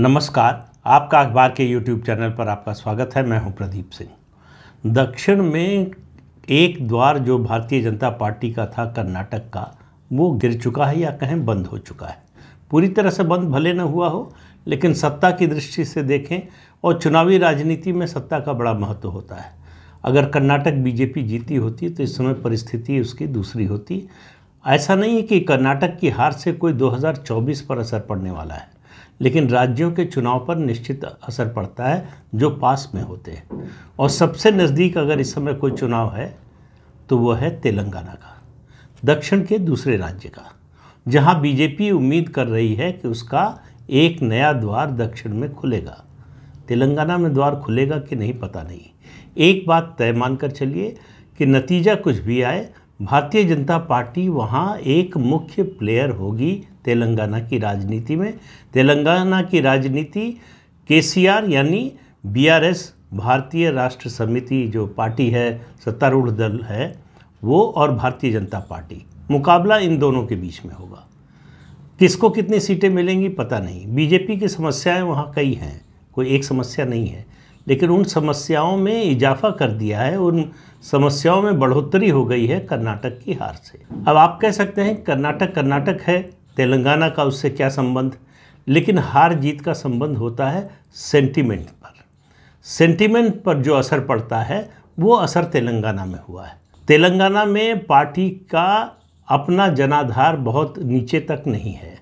नमस्कार, आपका अखबार के YouTube चैनल पर आपका स्वागत है। मैं हूं प्रदीप सिंह। दक्षिण में एक द्वार जो भारतीय जनता पार्टी का था, कर्नाटक का, वो गिर चुका है या कहें बंद हो चुका है। पूरी तरह से बंद भले न हुआ हो, लेकिन सत्ता की दृष्टि से देखें और चुनावी राजनीति में सत्ता का बड़ा महत्व होता है। अगर कर्नाटक बीजेपी जीती होती तो इस समय परिस्थिति उसकी दूसरी होती। ऐसा नहीं है कि कर्नाटक की हार से कोई 2024 पर असर पड़ने वाला है, लेकिन राज्यों के चुनाव पर निश्चित असर पड़ता है जो पास में होते हैं। और सबसे नज़दीक अगर इस समय कोई चुनाव है तो वो है तेलंगाना का, दक्षिण के दूसरे राज्य का, जहां बीजेपी उम्मीद कर रही है कि उसका एक नया द्वार दक्षिण में खुलेगा। तेलंगाना में द्वार खुलेगा कि नहीं पता नहीं। एक बात तय मानकर चलिए कि नतीजा कुछ भी आए, भारतीय जनता पार्टी वहाँ एक मुख्य प्लेयर होगी तेलंगाना की राजनीति में। तेलंगाना की राजनीति केसीआर यानी बीआरएस, भारतीय राष्ट्र समिति जो पार्टी है, सत्तारूढ़ दल है वो, और भारतीय जनता पार्टी, मुकाबला इन दोनों के बीच में होगा। किसको कितनी सीटें मिलेंगी पता नहीं। बीजेपी की समस्याएं वहाँ कई हैं, कोई एक समस्या नहीं है, लेकिन उन समस्याओं में इजाफा कर दिया है, उन समस्याओं में बढ़ोतरी हो गई है कर्नाटक की हार से। अब आप कह सकते हैं कर्नाटक कर्नाटक है, तेलंगाना का उससे क्या संबंध, लेकिन हार जीत का संबंध होता है सेंटिमेंट पर। सेंटिमेंट पर जो असर पड़ता है वो असर तेलंगाना में हुआ है। तेलंगाना में पार्टी का अपना जनाधार बहुत नीचे तक नहीं है,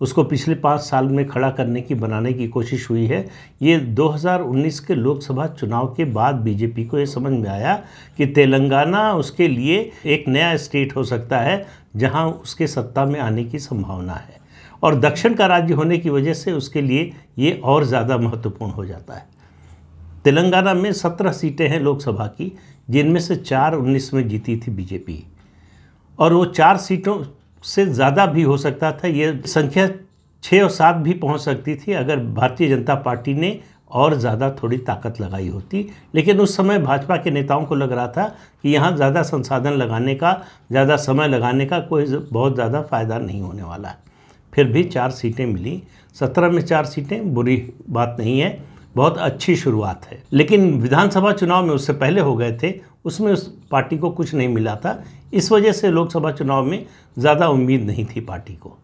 उसको पिछले 5 साल में खड़ा करने की, बनाने की कोशिश हुई है। ये 2019 के लोकसभा चुनाव के बाद बीजेपी को ये समझ में आया कि तेलंगाना उसके लिए एक नया स्टेट हो सकता है जहां उसके सत्ता में आने की संभावना है, और दक्षिण का राज्य होने की वजह से उसके लिए ये और ज़्यादा महत्वपूर्ण हो जाता है। तेलंगाना में 17 सीटें हैं लोकसभा की, जिनमें से 4 19 में जीती थी बीजेपी, और वो 4 सीटों से ज़्यादा भी हो सकता था। ये संख्या 6 और 7 भी पहुंच सकती थी अगर भारतीय जनता पार्टी ने और ज़्यादा थोड़ी ताकत लगाई होती। लेकिन उस समय भाजपा के नेताओं को लग रहा था कि यहाँ ज़्यादा संसाधन लगाने का, ज़्यादा समय लगाने का कोई बहुत ज़्यादा फ़ायदा नहीं होने वाला है। फिर भी 4 सीटें मिली, 17 में 4 सीटें बुरी बात नहीं है, बहुत अच्छी शुरुआत है। लेकिन विधानसभा चुनाव में उससे पहले हो गए थे, उसमें उस पार्टी को कुछ नहीं मिला था। इस वजह से लोकसभा चुनाव में ज़्यादा उम्मीद नहीं थी पार्टी को।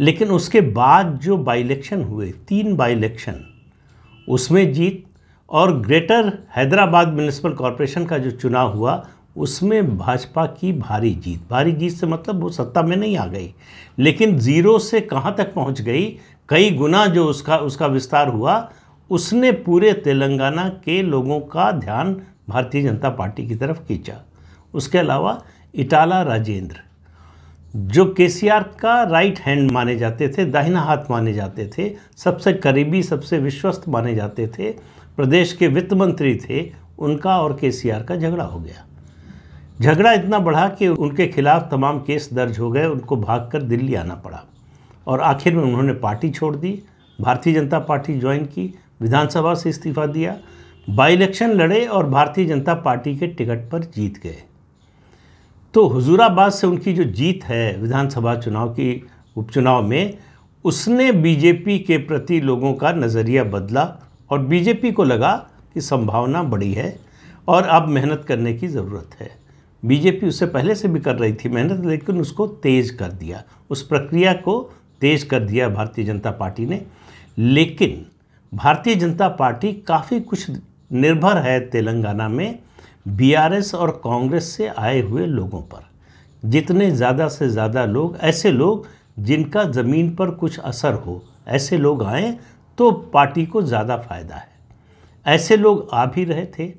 लेकिन उसके बाद जो बाई इलेक्शन हुए, 3 बाई इलेक्शन, उसमें जीत, और ग्रेटर हैदराबाद म्युनिसिपल कॉरपोरेशन का जो चुनाव हुआ उसमें भाजपा की भारी जीत। भारी जीत से मतलब वो सत्ता में नहीं आ गई, लेकिन ज़ीरो से कहाँ तक पहुँच गई, कई गुना जो उसका विस्तार हुआ, उसने पूरे तेलंगाना के लोगों का ध्यान भारतीय जनता पार्टी की तरफ खींचा। उसके अलावा ईटाला राजेंद्र, जो केसीआर का राइट हैंड माने जाते थे, दाहिना हाथ माने जाते थे, सबसे करीबी, सबसे विश्वस्त माने जाते थे, प्रदेश के वित्त मंत्री थे, उनका और केसीआर का झगड़ा हो गया। झगड़ा इतना बढ़ा कि उनके खिलाफ तमाम केस दर्ज हो गए, उनको भागकर दिल्ली आना पड़ा, और आखिर में उन्होंने पार्टी छोड़ दी, भारतीय जनता पार्टी ज्वाइन की, विधानसभा से इस्तीफा दिया, बाई इलेक्शन लड़े और भारतीय जनता पार्टी के टिकट पर जीत गए। तो हुजूराबाद से उनकी जो जीत है विधानसभा चुनाव की, उपचुनाव में, उसने बीजेपी के प्रति लोगों का नज़रिया बदला और बीजेपी को लगा कि संभावना बड़ी है और अब मेहनत करने की ज़रूरत है। बीजेपी उससे पहले से भी कर रही थी मेहनत, लेकिन उसको तेज़ कर दिया, उस प्रक्रिया को तेज़ कर दिया भारतीय जनता पार्टी ने। लेकिन भारतीय जनता पार्टी काफ़ी कुछ निर्भर है तेलंगाना में बीआरएस और कांग्रेस से आए हुए लोगों पर। जितने ज़्यादा से ज़्यादा लोग, ऐसे लोग जिनका ज़मीन पर कुछ असर हो, ऐसे लोग आएँ तो पार्टी को ज़्यादा फ़ायदा है। ऐसे लोग आ भी रहे थे,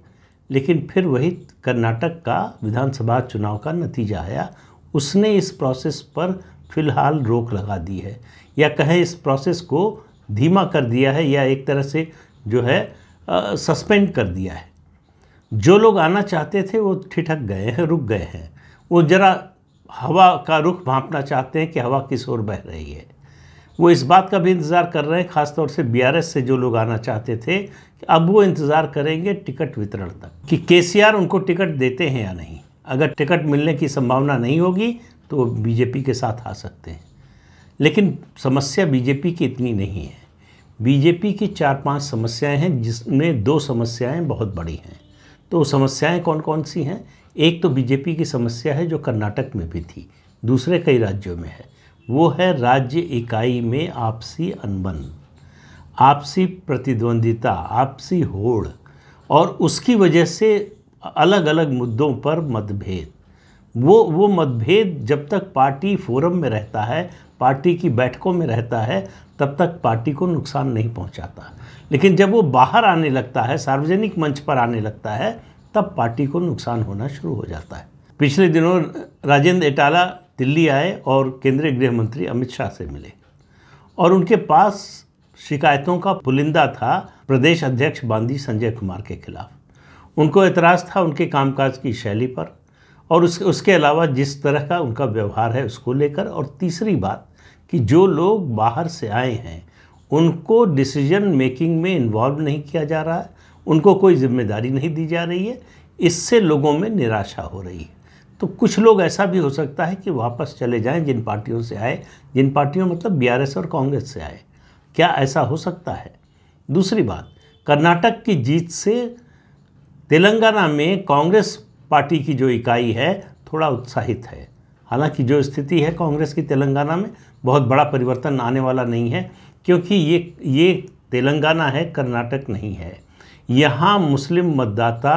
लेकिन फिर वही कर्नाटक का विधानसभा चुनाव का नतीजा आया, उसने इस प्रोसेस पर फ़िलहाल रोक लगा दी है, या कहें इस प्रोसेस को धीमा कर दिया है, या एक तरह से जो है सस्पेंड कर दिया है। जो लोग आना चाहते थे वो ठिठक गए हैं, रुक गए हैं, वो ज़रा हवा का रुख भांपना चाहते हैं कि हवा किस ओर बह रही है। वो इस बात का भी इंतज़ार कर रहे हैं, ख़ासतौर से बीआरएस से जो लोग आना चाहते थे, अब वो इंतज़ार करेंगे टिकट वितरण तक कि केसीआर उनको टिकट देते हैं या नहीं। अगर टिकट मिलने की संभावना नहीं होगी तो वो बीजेपी के साथ आ सकते हैं। लेकिन समस्या बीजेपी की इतनी नहीं है। बीजेपी की 4-5 समस्याएं हैं, जिसमें 2 समस्याएं बहुत बड़ी हैं। तो समस्याएं कौन कौन सी हैं? एक तो बीजेपी की समस्या है जो कर्नाटक में भी थी, दूसरे कई राज्यों में है, वो है राज्य इकाई में आपसी अनबन, आपसी प्रतिद्वंदिता, आपसी होड़, और उसकी वजह से अलग अलग मुद्दों पर मतभेद। वो मतभेद जब तक पार्टी फोरम में रहता है, पार्टी की बैठकों में रहता है, तब तक पार्टी को नुकसान नहीं पहुंचाता, लेकिन जब वो बाहर आने लगता है, सार्वजनिक मंच पर आने लगता है, तब पार्टी को नुकसान होना शुरू हो जाता है। पिछले दिनों राजेंद्र ईटाला दिल्ली आए और केंद्रीय गृह मंत्री अमित शाह से मिले, और उनके पास शिकायतों का पुलिंदा था प्रदेश अध्यक्ष बंडी संजय कुमार के खिलाफ। उनको एतराज़ था उनके कामकाज की शैली पर और उसके अलावा जिस तरह का उनका व्यवहार है उसको लेकर, और तीसरी बात कि जो लोग बाहर से आए हैं उनको डिसीजन मेकिंग में इन्वॉल्व नहीं किया जा रहा है, उनको कोई जिम्मेदारी नहीं दी जा रही है। इससे लोगों में निराशा हो रही है। तो कुछ लोग ऐसा भी हो सकता है कि वापस चले जाएं जिन पार्टियों से आए, जिन पार्टियों मतलब बीआरएस और कांग्रेस से आए, क्या ऐसा हो सकता है? दूसरी बात, कर्नाटक की जीत से तेलंगाना में कांग्रेस पार्टी की जो इकाई है थोड़ा उत्साहित है। हालांकि जो स्थिति है कांग्रेस की तेलंगाना में, बहुत बड़ा परिवर्तन आने वाला नहीं है, क्योंकि ये तेलंगाना है, कर्नाटक नहीं है। यहाँ मुस्लिम मतदाता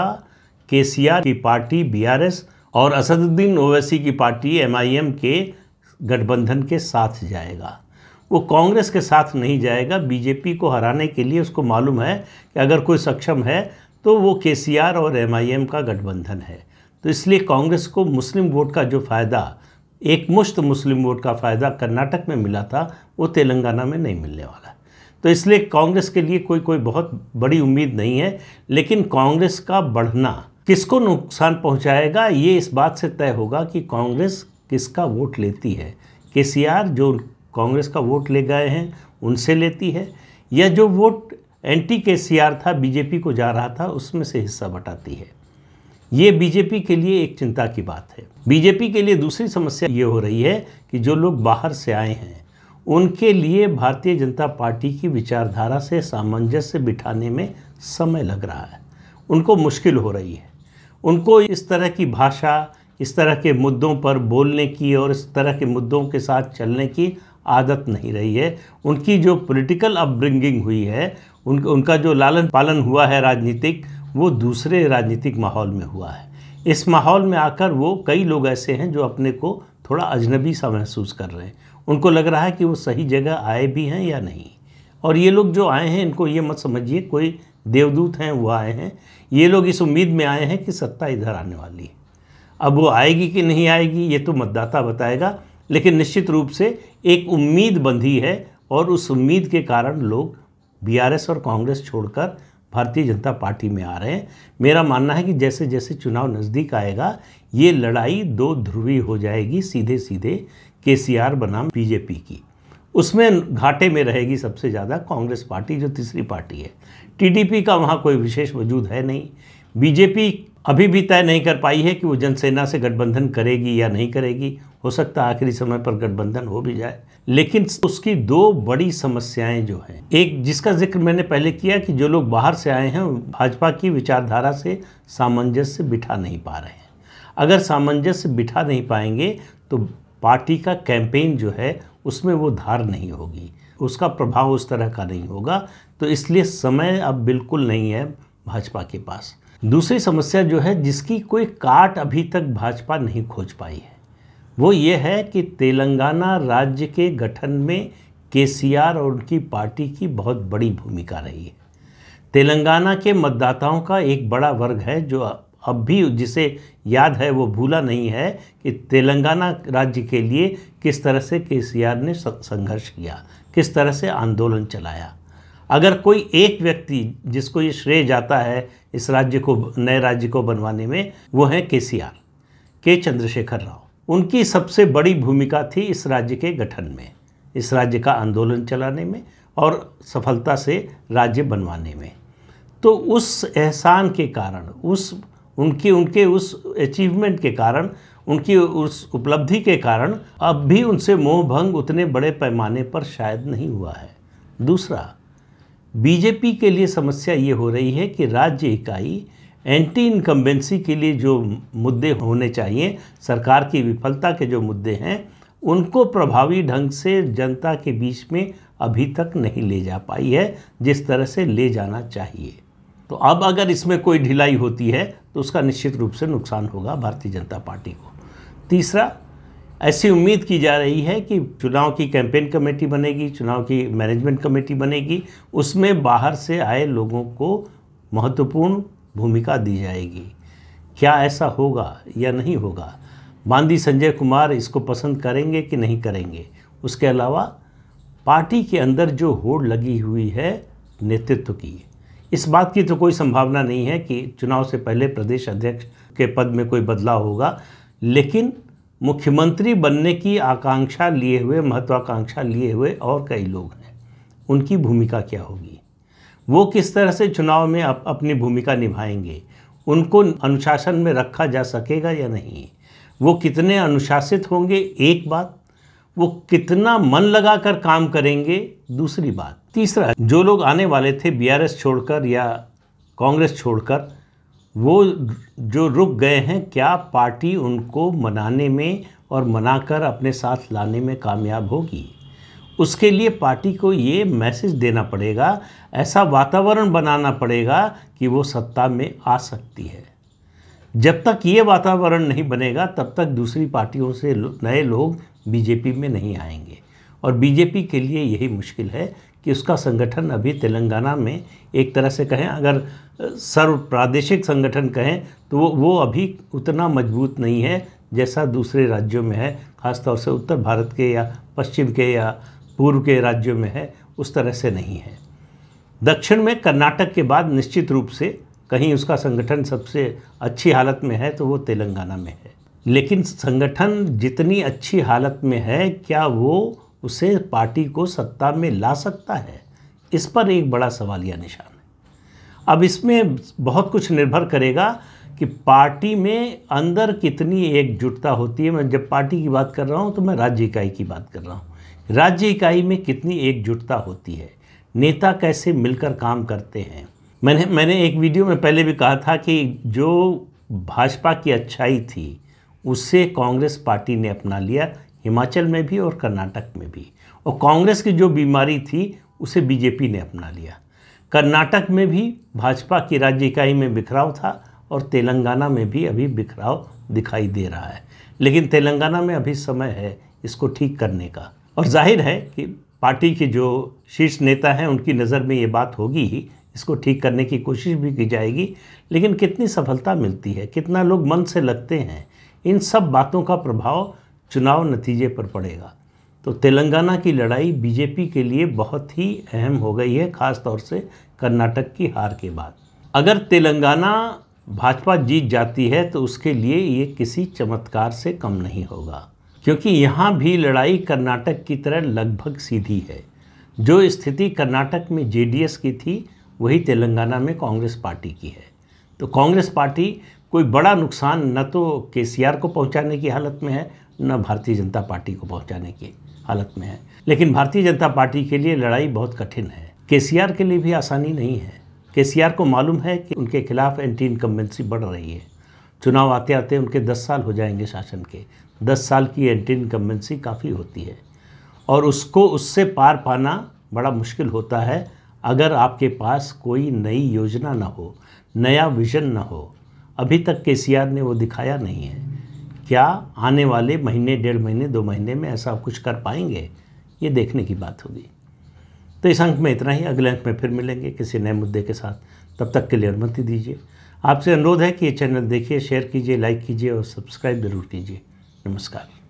केसीआर की पार्टी बीआरएस और असदुद्दीन ओवैसी की पार्टी एमआईएम के गठबंधन के साथ जाएगा, वो कांग्रेस के साथ नहीं जाएगा। बीजेपी को हराने के लिए उसको मालूम है कि अगर कोई सक्षम है तो वो केसीआर और एमआईएम का गठबंधन है। तो इसलिए कांग्रेस को मुस्लिम वोट का जो फ़ायदा, एकमुश्त मुस्लिम वोट का फ़ायदा कर्नाटक में मिला था, वो तेलंगाना में नहीं मिलने वाला। तो इसलिए कांग्रेस के लिए कोई बहुत बड़ी उम्मीद नहीं है। लेकिन कांग्रेस का बढ़ना किसको नुकसान पहुंचाएगा, ये इस बात से तय होगा कि कांग्रेस किसका वोट लेती है। केसीआर जो कांग्रेस का वोट ले गए हैं उनसे लेती है, या जो वोट एंटी केसीआर था, बीजेपी को जा रहा था, उसमें से हिस्सा बटाती है। ये बीजेपी के लिए एक चिंता की बात है। बीजेपी के लिए दूसरी समस्या ये हो रही है कि जो लोग बाहर से आए हैं उनके लिए भारतीय जनता पार्टी की विचारधारा से सामंजस्य बिठाने में समय लग रहा है, उनको मुश्किल हो रही है। उनको इस तरह की भाषा, इस तरह के मुद्दों पर बोलने की और इस तरह के मुद्दों के साथ चलने की आदत नहीं रही है। उनकी जो पॉलिटिकल अपब्रिंगिंग हुई है, उनका जो लालन पालन हुआ है राजनीतिक, वो दूसरे राजनीतिक माहौल में हुआ है। इस माहौल में आकर वो, कई लोग ऐसे हैं जो अपने को थोड़ा अजनबी सा महसूस कर रहे हैं। उनको लग रहा है कि वो सही जगह आए भी हैं या नहीं। और ये लोग जो आए हैं, इनको ये मत समझिए कोई देवदूत हैं वो आए हैं। ये लोग इस उम्मीद में आए हैं कि सत्ता इधर आने वाली है। अब वो आएगी कि नहीं आएगी ये तो मतदाता बताएगा, लेकिन निश्चित रूप से एक उम्मीद बंधी है, और उस उम्मीद के कारण लोग बीआरएस और कांग्रेस छोड़कर भारतीय जनता पार्टी में आ रहे हैं। मेरा मानना है कि जैसे जैसे चुनाव नज़दीक आएगा, ये लड़ाई 2 ध्रुवी हो जाएगी, सीधे सीधे केसीआर बनाम बीजेपी की। उसमें घाटे में रहेगी सबसे ज़्यादा कांग्रेस पार्टी, जो तीसरी पार्टी है। टीडीपी का वहाँ कोई विशेष वजूद है नहीं। बीजेपी अभी भी तय नहीं कर पाई है कि वो जनसेना से गठबंधन करेगी या नहीं करेगी। हो सकता है आखिरी समय पर गठबंधन हो भी जाए। लेकिन उसकी 2 बड़ी समस्याएं जो हैं, एक जिसका जिक्र मैंने पहले किया कि जो लोग बाहर से आए हैं भाजपा की विचारधारा से सामंजस्य बिठा नहीं पा रहे हैं। अगर सामंजस्य बिठा नहीं पाएंगे तो पार्टी का कैंपेन जो है उसमें वो धार नहीं होगी, उसका प्रभाव उस तरह का नहीं होगा। तो इसलिए समय अब बिल्कुल नहीं है भाजपा के पास। दूसरी समस्या जो है, जिसकी कोई काट अभी तक भाजपा नहीं खोज पाई है, वो ये है कि तेलंगाना राज्य के गठन में केसीआर और उनकी पार्टी की बहुत बड़ी भूमिका रही है। तेलंगाना के मतदाताओं का एक बड़ा वर्ग है जो अब भी, जिसे याद है वो भूला नहीं है कि तेलंगाना राज्य के लिए किस तरह से केसीआर ने संघर्ष किया, किस तरह से आंदोलन चलाया। अगर कोई एक व्यक्ति जिसको ये श्रेय जाता है इस राज्य को, नए राज्य को बनवाने में, वो है केसीआर, के चंद्रशेखर राव। उनकी सबसे बड़ी भूमिका थी इस राज्य के गठन में, इस राज्य का आंदोलन चलाने में और सफलता से राज्य बनवाने में। तो उस एहसान के कारण, उस उनके उस अचीवमेंट के कारण, उनकी उस उपलब्धि के कारण अब भी उनसे मोहभंग उतने बड़े पैमाने पर शायद नहीं हुआ है। दूसरा, बीजेपी के लिए समस्या ये हो रही है कि राज्य इकाई एंटी इनकम्बेंसी के लिए जो मुद्दे होने चाहिए, सरकार की विफलता के जो मुद्दे हैं, उनको प्रभावी ढंग से जनता के बीच में अभी तक नहीं ले जा पाई है जिस तरह से ले जाना चाहिए। तो अब अगर इसमें कोई ढिलाई होती है तो उसका निश्चित रूप से नुकसान होगा भारतीय जनता पार्टी को। तीसरा, ऐसी उम्मीद की जा रही है कि चुनाव की कैंपेन कमेटी बनेगी, चुनाव की मैनेजमेंट कमेटी बनेगी, उसमें बाहर से आए लोगों को महत्वपूर्ण भूमिका दी जाएगी। क्या ऐसा होगा या नहीं होगा? बंडी संजय कुमार इसको पसंद करेंगे कि नहीं करेंगे? उसके अलावा पार्टी के अंदर जो होड़ लगी हुई है नेतृत्व की, इस बात की तो कोई संभावना नहीं है कि चुनाव से पहले प्रदेश अध्यक्ष के पद में कोई बदलाव होगा, लेकिन मुख्यमंत्री बनने की आकांक्षा लिए हुए, महत्वाकांक्षा लिए हुए और कई लोग हैं। उनकी भूमिका क्या होगी? वो किस तरह से चुनाव में अपनी भूमिका निभाएंगे? उनको अनुशासन में रखा जा सकेगा या नहीं? वो कितने अनुशासित होंगे, एक बात। वो कितना मन लगाकर काम करेंगे, दूसरी बात। तीसरा, जो लोग आने वाले थे बीआरएस छोड़कर या कांग्रेस छोड़कर, वो जो रुक गए हैं, क्या पार्टी उनको मनाने में और मनाकर अपने साथ लाने में कामयाब होगी? उसके लिए पार्टी को ये मैसेज देना पड़ेगा, ऐसा वातावरण बनाना पड़ेगा कि वो सत्ता में आ सकती है। जब तक ये वातावरण नहीं बनेगा तब तक दूसरी पार्टियों से नए लोग बीजेपी में नहीं आएंगे। और बीजेपी के लिए यही मुश्किल है कि उसका संगठन अभी तेलंगाना में एक तरह से कहें, अगर सर्व प्रादेशिक संगठन कहें तो वो अभी उतना मजबूत नहीं है जैसा दूसरे राज्यों में है, खासतौर से उत्तर भारत के या पश्चिम के या पूर्व के राज्यों में है, उस तरह से नहीं है। दक्षिण में कर्नाटक के बाद निश्चित रूप से कहीं उसका संगठन सबसे अच्छी हालत में है तो वो तेलंगाना में है। लेकिन संगठन जितनी अच्छी हालत में है, क्या वो उसे पार्टी को सत्ता में ला सकता है? इस पर एक बड़ा सवालिया निशान है। अब इसमें बहुत कुछ निर्भर करेगा कि पार्टी में अंदर कितनी एकजुटता होती है। मैं जब पार्टी की बात कर रहा हूँ तो मैं राज्य इकाई की बात कर रहा हूँ। राज्य इकाई में कितनी एकजुटता होती है, नेता कैसे मिलकर काम करते हैं। मैंने एक वीडियो में पहले भी कहा था कि जो भाजपा की अच्छाई थी उससे कांग्रेस पार्टी ने अपना लिया, हिमाचल में भी और कर्नाटक में भी। और कांग्रेस की जो बीमारी थी उसे बीजेपी ने अपना लिया। कर्नाटक में भी भाजपा की राज्य इकाई में बिखराव था और तेलंगाना में भी अभी बिखराव दिखाई दे रहा है। लेकिन तेलंगाना में अभी समय है इसको ठीक करने का। और जाहिर है कि पार्टी के जो शीर्ष नेता हैं उनकी नज़र में ये बात होगी ही, इसको ठीक करने की कोशिश भी की जाएगी। लेकिन कितनी सफलता मिलती है, कितना लोग मन से लगते हैं, इन सब बातों का प्रभाव चुनाव नतीजे पर पड़ेगा। तो तेलंगाना की लड़ाई बीजेपी के लिए बहुत ही अहम हो गई है, ख़ास तौर से कर्नाटक की हार के बाद। अगर तेलंगाना भाजपा जीत जाती है तो उसके लिए ये किसी चमत्कार से कम नहीं होगा, क्योंकि यहाँ भी लड़ाई कर्नाटक की तरह लगभग सीधी है। जो स्थिति कर्नाटक में जेडीएस की थी वही तेलंगाना में कांग्रेस पार्टी की है। तो कांग्रेस पार्टी कोई बड़ा नुकसान न तो केसीआर को पहुंचाने की हालत में है, न भारतीय जनता पार्टी को पहुंचाने की हालत में है। लेकिन भारतीय जनता पार्टी के लिए लड़ाई बहुत कठिन है। केसीआर के लिए भी आसानी नहीं है। केसीआर को मालूम है कि उनके खिलाफ एंटी इनकम्बेंसी बढ़ रही है। चुनाव आते आते उनके 10 साल हो जाएंगे शासन के। 10 साल की एंटी इनकम्बेंसी काफ़ी होती है और उसको उससे पार पाना बड़ा मुश्किल होता है अगर आपके पास कोई नई योजना ना हो, नया विजन ना हो। अभी तक केसीआर ने वो दिखाया नहीं है। क्या आने वाले महीने, 1.5 महीने, 2 महीने में ऐसा कुछ कर पाएंगे? ये देखने की बात होगी। तो इस अंक में इतना ही। अगले अंक में फिर मिलेंगे किसी नए मुद्दे के साथ। तब तक के लिए अनुमति दीजिए। आपसे अनुरोध है कि ये चैनल देखिए, शेयर कीजिए, लाइक कीजिए और सब्सक्राइब ज़रूर कीजिए। नमस्कार।